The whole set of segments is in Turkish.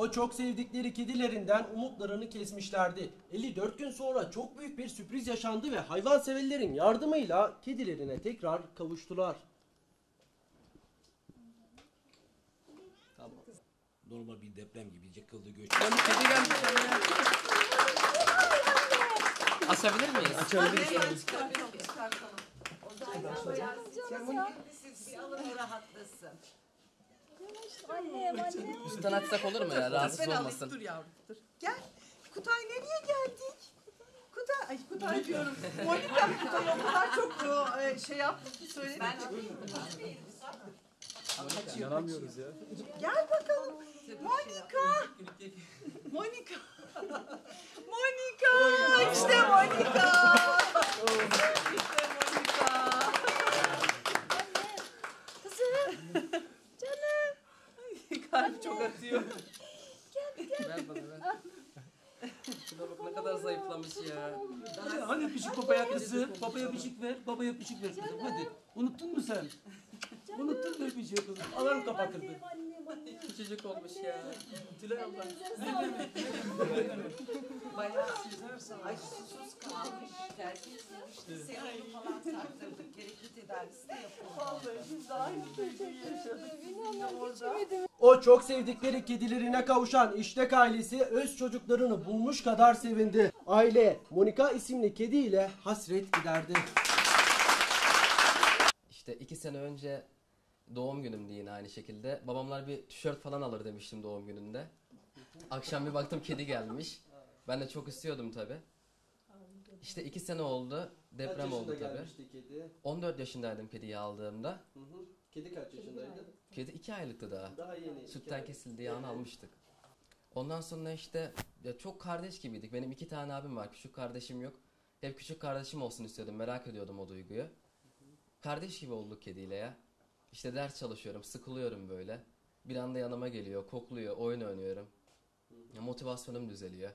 O çok sevdikleri kedilerinden umutlarını kesmişlerdi. 54 gün sonra çok büyük bir sürpriz yaşandı ve hayvanseverlerin yardımıyla kedilerine tekrar kavuştular. Tamam. Normal bir deprem gibi yıkıldı göç. Kedi geldi. Açabilir miyiz? Açabiliriz. Çıkartalım. O zaman siz bir alın rahatlasın. Annem. Üstten açsak olur mu ya? Rahatsız olmasın. Dur yavrum, dur. Gel. Kutay nereye geldik? Kutay, ay Kutay diyorum. Monika Kutay o kadar çok şey yaptı ki söyledi. Yaramıyoruz ya. Gel bakalım. Monika. Monika. Monika. İşte Monika. İşte Monika. Kızım. Canım. Kalp çok atıyor. Gel gel. Ver bana ver. Şuna bak ne kadar zayıflamış ya. Hani pişik babaya kızı. Babaya pişik ver. Babaya pişik ver kızım. Hadi. Unuttun mu sen? Unuttun mu öpeceği kızım? Alarm kapatırdı. Küçücük olmuş ya. Tülay abla. Ne demek? Bayağı süzersen. Ay susuz kalmış. Terk edilmiş. Serum falan taktırdık. Gerekli tedavisi de yapıldı. Vallahi biz de aynı şeyi yaşadık. O çok sevdikleri kedilerine kavuşan İşlek ailesi öz çocuklarını bulmuş kadar sevindi. Aile Monika isimli kediyle hasret giderdi. İşte 2 sene önce doğum günümde yine aynı şekilde. Babamlar bir tişört falan alır demiştim doğum gününde. Akşam bir baktım kedi gelmiş. Ben de çok istiyordum tabi. İşte 2 sene oldu. Deprem oldu tabi. 14 yaşındaydım kediyi aldığımda. Kedi kaç yaşındaydı? Kedi 2 aylıktı daha. Daha yeni. Sütten kesildiği yani. Anı almıştık. Ondan sonra işte ya çok kardeş gibiydik. Benim 2 tane abim var. Küçük kardeşim yok. Hep küçük kardeşim olsun istiyordum. Merak ediyordum o duyguyu. Kardeş gibi olduk kediyle ya. İşte ders çalışıyorum, sıkılıyorum böyle. Bir anda yanıma geliyor, kokluyor, oyun oynuyorum. Ya motivasyonum düzeliyor.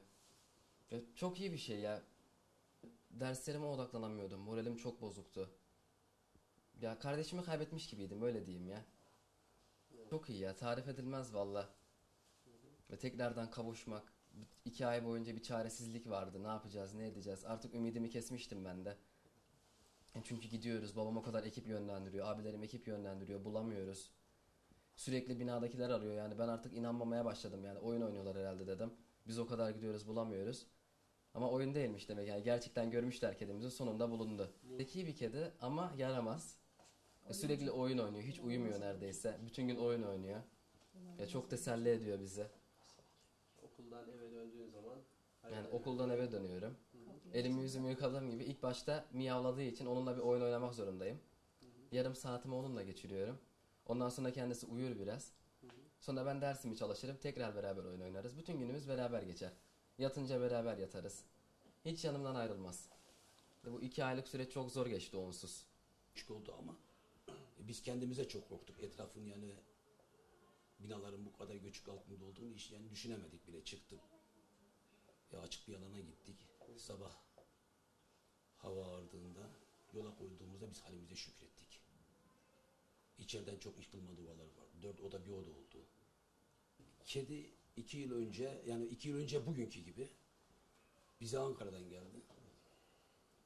Ya çok iyi bir şey ya. Derslerime odaklanamıyordum. Moralim çok bozuktu. Ya kardeşimi kaybetmiş gibiydim, öyle diyeyim ya. Çok iyi ya, tarif edilmez valla. Ve tekrardan kavuşmak. 2 ay boyunca bir çaresizlik vardı. Ne yapacağız, ne edeceğiz? Artık ümidimi kesmiştim ben de. Çünkü gidiyoruz, babam o kadar ekip yönlendiriyor, abilerim ekip yönlendiriyor, bulamıyoruz. Sürekli binadakiler arıyor yani ben artık inanmamaya başladım yani oyun oynuyorlar herhalde dedim. Biz o kadar gidiyoruz, bulamıyoruz. Ama oyun değilmiş demek yani gerçekten görmüşler kedimizi, sonunda bulundu. Zeki bir kedi ama yaramaz. Sürekli oyun oynuyor, hiç uyumuyor neredeyse. Bütün gün oyun oynuyor. Ya çok teselli ediyor bizi. Okuldan eve döndüğün zaman... Yani okuldan eve dönüyorum. Elimi yüzümü yıkadığım gibi ilk başta miyavladığı için onunla bir oyun oynamak zorundayım. Yarım saatimi onunla geçiriyorum. Ondan sonra kendisi uyur biraz. Sonra ben dersimi çalışırım. Tekrar beraber oyun oynarız. Bütün günümüz beraber geçer. Yatınca beraber yatarız. Hiç yanımdan ayrılmaz. Bu 2 aylık süreç çok zor geçti onsuz. Küçük oldu ama biz kendimize çok korktuk. Etrafın yani binaların bu kadar göçük altında olduğunu hiç yani düşünemedik bile çıktık. Ya açık bir alana gittik. Sabah hava ardığında yola koyduğumuzda biz halimize şükrettik. İçeriden çok yıkılma duvarlar var. 4 oda bir oda oldu. Kedi 2 yıl önce yani 2 yıl önce bugünkü gibi bize Ankara'dan geldi.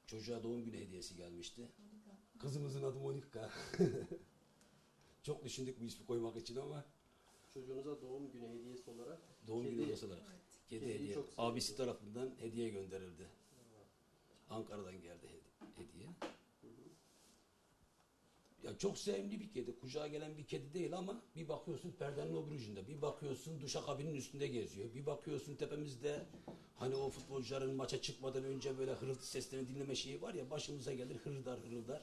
Çocuğa doğum günü hediyesi gelmişti. Kızımızın adı Monika. Çok düşündük bu ismi koymak için ama. Çocuğunuza doğum günü hediyesi olarak. Doğum günü hediyesi olarak. Evet. Kedi hediye. Abisi tarafından hediye gönderildi. Ankara'dan geldi hediye. Ya çok sevimli bir kedi. Kucağa gelen bir kedi değil ama bir bakıyorsun perdenin öbür ucunda. Bir bakıyorsun duşakabinin üstünde geziyor. Bir bakıyorsun tepemizde hani o futbolcuların maça çıkmadan önce böyle hırıltı seslerini dinleme şeyi var ya başımıza gelir hırıldar hırıldar.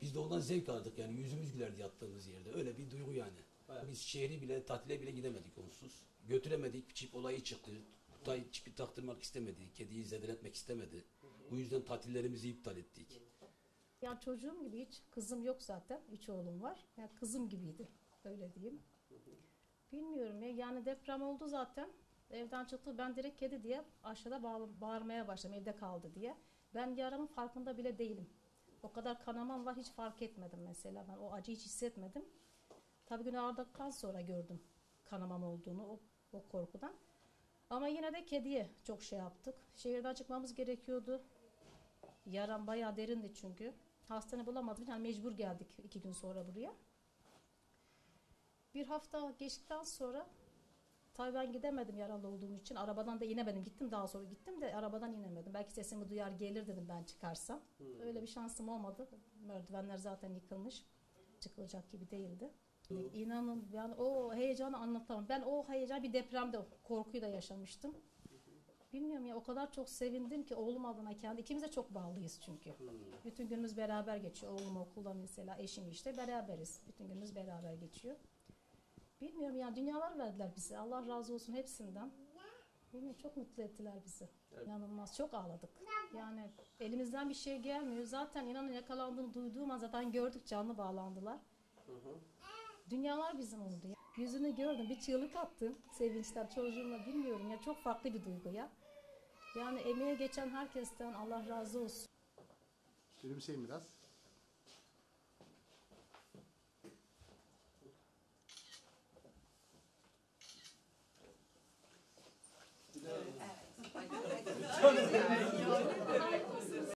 Biz de ondan zevk aldık yani yüzümüz gülerdi yattığımız yerde. Öyle bir duygu yani. Bayağı. Biz şehri bile, tatile bile gidemedik onsuz. Götüremedik, çip olayı çıktı. Kutay çipi taktırmak istemedi, kediyi zedeletmek istemedi. Bu yüzden tatillerimizi iptal ettik. Ya çocuğum gibi hiç, kızım yok zaten, 3 oğlum var. Ya kızım gibiydi, öyle diyeyim. Bilmiyorum ya, yani deprem oldu zaten. Evden çıktı, ben direkt kedi diye aşağıda bağırmaya başladım, evde kaldı diye. Ben yaramın farkında bile değilim. O kadar kanamam var, hiç fark etmedim mesela. Ben o acıyı hiç hissetmedim. Tabii gün ağırdıktan sonra gördüm kanamam olduğunu. O o korkudan. Ama yine de kediye çok şey yaptık. Şehirden çıkmamız gerekiyordu. Yaram bayağı derindi çünkü. Hastane bulamadık. Yani mecbur geldik 2 gün sonra buraya. Bir hafta geçtikten sonra Tayvan gidemedim yaralı olduğum için. Arabadan da inemedim. Gittim daha sonra gittim de arabadan inemedim. Belki sesimi duyar gelir dedim ben çıkarsam. Öyle bir şansım olmadı. Merdivenler zaten yıkılmış. Çıkılacak gibi değildi. İnanın yani o heyecanı anlatamam. Ben o heyecan bir depremde korkuyu da yaşamıştım. Bilmiyorum ya o kadar çok sevindim ki oğlum adına kendi. İkimiz de çok bağlıyız çünkü. Bütün günümüz beraber geçiyor. Oğlum okulda mesela eşim işte beraberiz. Bütün günümüz beraber geçiyor. Bilmiyorum yani dünyalar verdiler bize. Allah razı olsun hepsinden. Bilmiyorum çok mutlu ettiler bizi. Evet. İnanılmaz çok ağladık. Yani elimizden bir şey gelmiyor. Zaten inanın yakalandığını duyduğum an zaten gördük canlı bağlandılar. Dünyalar bizim oldu. Yüzünü gördüm, bir çığlık attım. Sevinçler çocuğumla bilmiyorum ya çok farklı bir duygu ya. Yani emeğe geçen herkesten Allah razı olsun. Gülümseyin biraz.